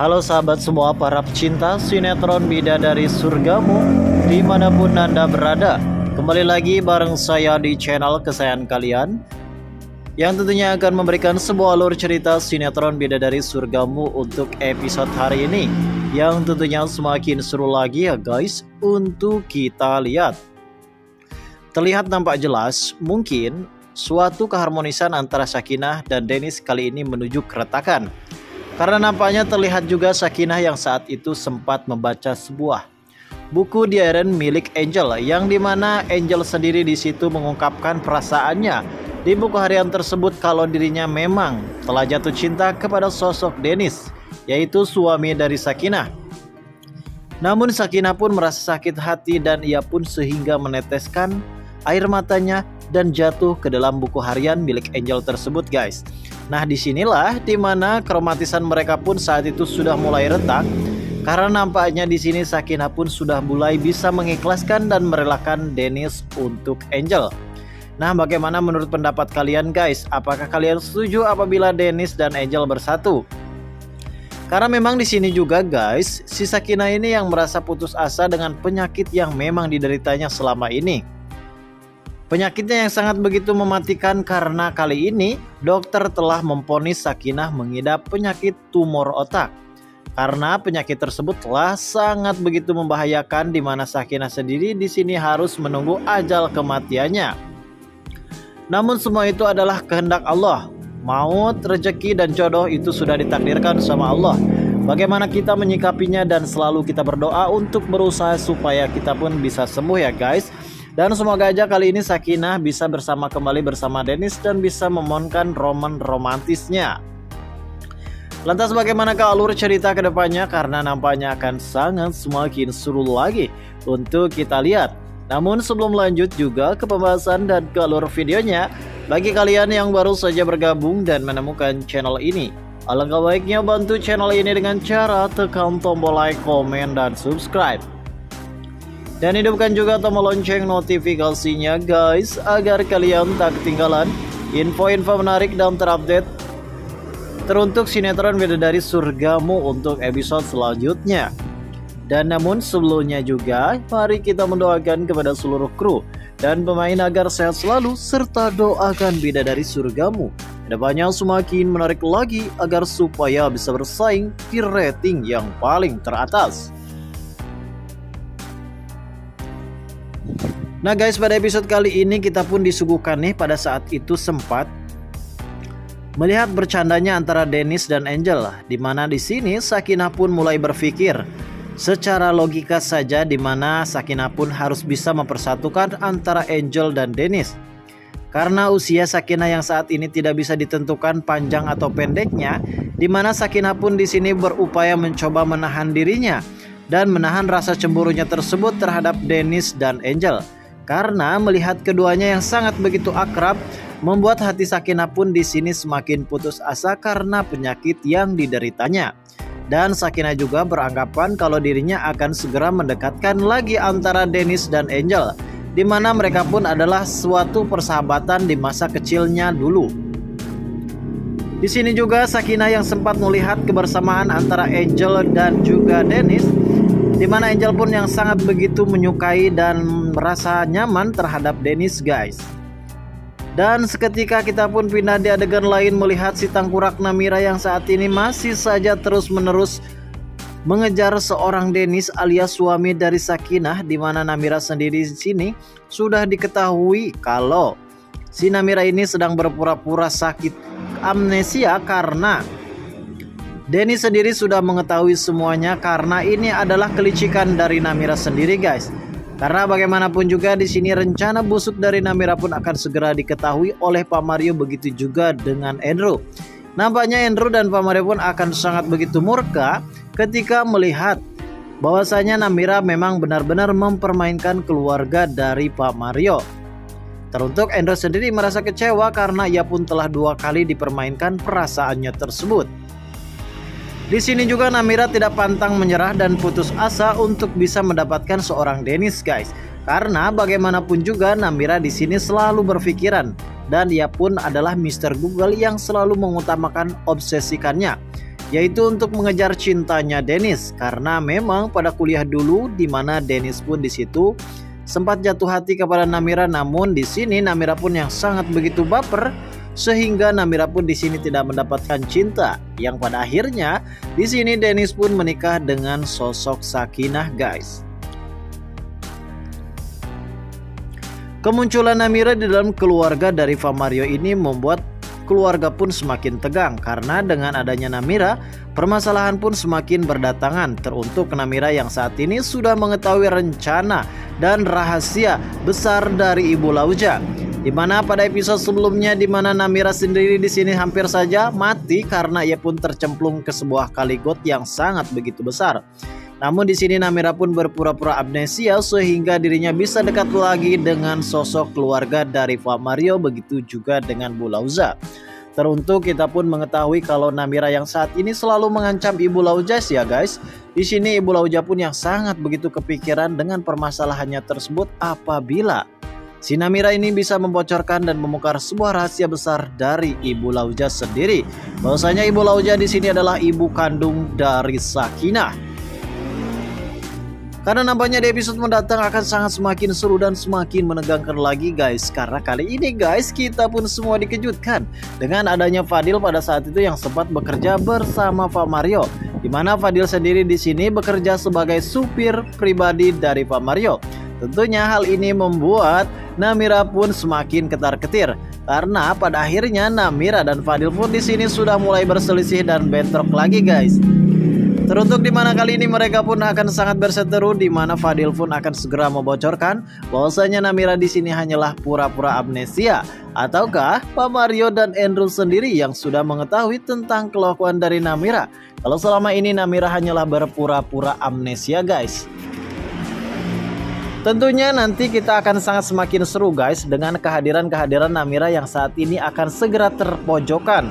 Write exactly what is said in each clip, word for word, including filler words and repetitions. Halo sahabat semua para pecinta sinetron Bidadari Surgamu dimanapun Anda berada. Kembali lagi bareng saya di channel kesayangan kalian yang tentunya akan memberikan sebuah alur cerita sinetron Bidadari Surgamu untuk episode hari ini, yang tentunya semakin seru lagi ya guys untuk kita lihat. Terlihat nampak jelas mungkin suatu keharmonisan antara Syakinah dan Denis kali ini menuju keretakan. Karena nampaknya terlihat juga Syakinah yang saat itu sempat membaca sebuah buku diary milik Angel, yang dimana Angel sendiri di situ mengungkapkan perasaannya di buku harian tersebut kalau dirinya memang telah jatuh cinta kepada sosok Denis, yaitu suami dari Syakinah. Namun Syakinah pun merasa sakit hati dan ia pun sehingga meneteskan air matanya dan jatuh ke dalam buku harian milik Angel tersebut guys. Nah disinilah dimana keromatisan mereka pun saat itu sudah mulai retak, karena nampaknya di sini Syakinah pun sudah mulai bisa mengikhlaskan dan merelakan Denis untuk Angel. Nah bagaimana menurut pendapat kalian guys? Apakah kalian setuju apabila Denis dan Angel bersatu? Karena memang di sini juga guys, si Syakinah ini yang merasa putus asa dengan penyakit yang memang dideritanya selama ini. Penyakitnya yang sangat begitu mematikan, karena kali ini dokter telah memvonis Syakinah mengidap penyakit tumor otak. Karena penyakit tersebut telah sangat begitu membahayakan, di mana Syakinah sendiri di sini harus menunggu ajal kematiannya. Namun semua itu adalah kehendak Allah. Maut, rezeki, dan jodoh itu sudah ditakdirkan sama Allah. Bagaimana kita menyikapinya dan selalu kita berdoa untuk berusaha supaya kita pun bisa sembuh ya guys. Dan semoga aja kali ini Syakinah bisa bersama kembali bersama Denis dan bisa memonkan roman romantisnya. Lantas bagaimanakah alur cerita kedepannya, karena nampaknya akan sangat semakin seru lagi untuk kita lihat. Namun sebelum lanjut juga ke pembahasan dan ke alur videonya, bagi kalian yang baru saja bergabung dan menemukan channel ini, alangkah baiknya bantu channel ini dengan cara tekan tombol like, komen, dan subscribe. Dan hidupkan juga tombol lonceng notifikasinya guys, agar kalian tak ketinggalan info-info menarik dan terupdate teruntuk sinetron Bidadari Surgamu untuk episode selanjutnya. Dan namun sebelumnya juga, mari kita mendoakan kepada seluruh kru dan pemain agar sehat selalu, serta doakan Bidadari Surgamu kedepannya semakin menarik lagi agar supaya bisa bersaing di rating yang paling teratas. Nah guys, pada episode kali ini kita pun disuguhkan nih, pada saat itu sempat melihat bercandanya antara Denis dan Angel, dimana di sini Syakinah pun mulai berpikir secara logika saja, dimana Syakinah pun harus bisa mempersatukan antara Angel dan Denis. Karena usia Syakinah yang saat ini tidak bisa ditentukan panjang atau pendeknya, dimana Syakinah pun di sini berupaya mencoba menahan dirinya dan menahan rasa cemburunya tersebut terhadap Denis dan Angel. Karena melihat keduanya yang sangat begitu akrab, membuat hati Syakinah pun di sini semakin putus asa karena penyakit yang dideritanya. Dan Syakinah juga beranggapan kalau dirinya akan segera mendekatkan lagi antara Denis dan Angel, di mana mereka pun adalah suatu persahabatan di masa kecilnya dulu. Di sini juga Syakinah yang sempat melihat kebersamaan antara Angel dan juga Denis, di mana Angel pun yang sangat begitu menyukai dan merasa nyaman terhadap Denis guys. Dan seketika kita pun pindah di adegan lain, melihat si tangkurak Namira yang saat ini masih saja terus-menerus mengejar seorang Denis alias suami dari Syakinah, di mana Namira sendiri di sini sudah diketahui kalau si Namira ini sedang berpura-pura sakit amnesia, karena Denis sendiri sudah mengetahui semuanya, karena ini adalah kelicikan dari Namira sendiri guys. Karena bagaimanapun juga di sini rencana busuk dari Namira pun akan segera diketahui oleh Pak Mario, begitu juga dengan Endro. Nampaknya Endro dan Pak Mario pun akan sangat begitu murka ketika melihat bahwasanya Namira memang benar-benar mempermainkan keluarga dari Pak Mario. Teruntuk Endro sendiri merasa kecewa karena ia pun telah dua kali dipermainkan perasaannya tersebut. Di sini juga Namira tidak pantang menyerah dan putus asa untuk bisa mendapatkan seorang Denis guys. Karena bagaimanapun juga Namira di sini selalu berpikiran, dan ia pun adalah Mister Google yang selalu mengutamakan obsesikannya. yaitu untuk mengejar cintanya Denis, karena memang pada kuliah dulu di mana Denis pun di situ sempat jatuh hati kepada Namira, namun di sini Namira pun yang sangat begitu baper sehingga Namira pun di sini tidak mendapatkan cinta, yang pada akhirnya di sini Denis pun menikah dengan sosok Syakinah, guys. Kemunculan Namira di dalam keluarga dari Famario ini membuat keluarga pun semakin tegang, karena dengan adanya Namira, permasalahan pun semakin berdatangan. Teruntuk Namira yang saat ini sudah mengetahui rencana dan rahasia besar dari Ibu Laujang, dimana pada episode sebelumnya dimana Namira sendiri di sini hampir saja mati karena ia pun tercemplung ke sebuah kali got yang sangat begitu besar. Namun di sini Namira pun berpura-pura amnesia sehingga dirinya bisa dekat lagi dengan sosok keluarga dari Pak Mario, begitu juga dengan Bu Laujang. Teruntuk kita pun mengetahui kalau Namira yang saat ini selalu mengancam Ibu Laujang, ya guys. Di sini Ibu Laujang pun yang sangat begitu kepikiran dengan permasalahannya tersebut apabila si Namira ini bisa membocorkan dan membongkar sebuah rahasia besar dari Ibu Laujang sendiri. Bahwasanya Ibu Laujang di sini adalah ibu kandung dari Syakinah. Karena nampaknya di episode mendatang akan sangat semakin seru dan semakin menegangkan lagi, guys. Karena kali ini, guys, kita pun semua dikejutkan dengan adanya Fadil pada saat itu yang sempat bekerja bersama Pak Mario, dimana Fadil sendiri di sini bekerja sebagai supir pribadi dari Pak Mario. Tentunya hal ini membuat Namira pun semakin ketar-ketir, karena pada akhirnya Namira dan Fadil pun di sini sudah mulai berselisih dan bentrok lagi, guys. Teruntuk dimana kali ini mereka pun akan sangat berseteru, dimana Fadil pun akan segera membocorkan bahwasanya Namira di sini hanyalah pura-pura amnesia, ataukah Pak Mario dan Endro sendiri yang sudah mengetahui tentang kelakuan dari Namira. Kalau selama ini Namira hanyalah berpura-pura amnesia, guys. Tentunya nanti kita akan sangat semakin seru, guys, dengan kehadiran-kehadiran Namira yang saat ini akan segera terpojokan.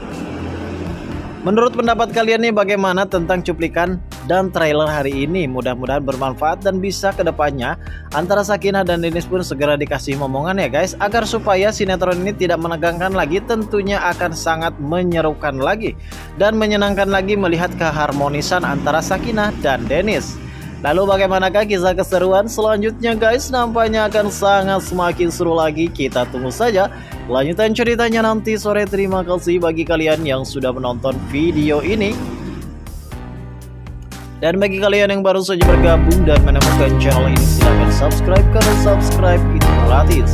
Menurut pendapat kalian nih bagaimana tentang cuplikan dan trailer hari ini? Mudah-mudahan bermanfaat dan bisa kedepannya antara Syakinah dan Denis pun segera dikasih momongan ya guys, agar supaya sinetron ini tidak menegangkan lagi. Tentunya akan sangat menyerukan lagi dan menyenangkan lagi melihat keharmonisan antara Syakinah dan Denis. Lalu bagaimanakah kisah keseruan selanjutnya guys? Nampaknya akan sangat semakin seru lagi. Kita tunggu saja lanjutan ceritanya nanti sore. Terima kasih bagi kalian yang sudah menonton video ini. Dan bagi kalian yang baru saja bergabung dan menemukan channel ini, silahkan subscribe karena subscribe itu gratis.